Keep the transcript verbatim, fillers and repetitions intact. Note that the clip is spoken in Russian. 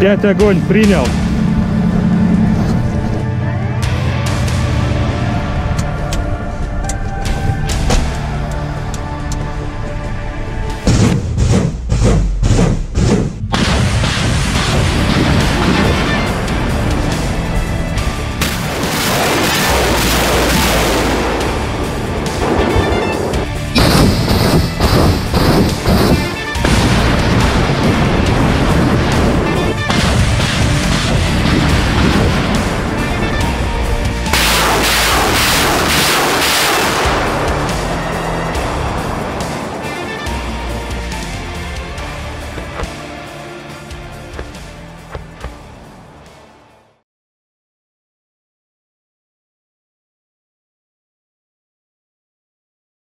пять огонь, принял.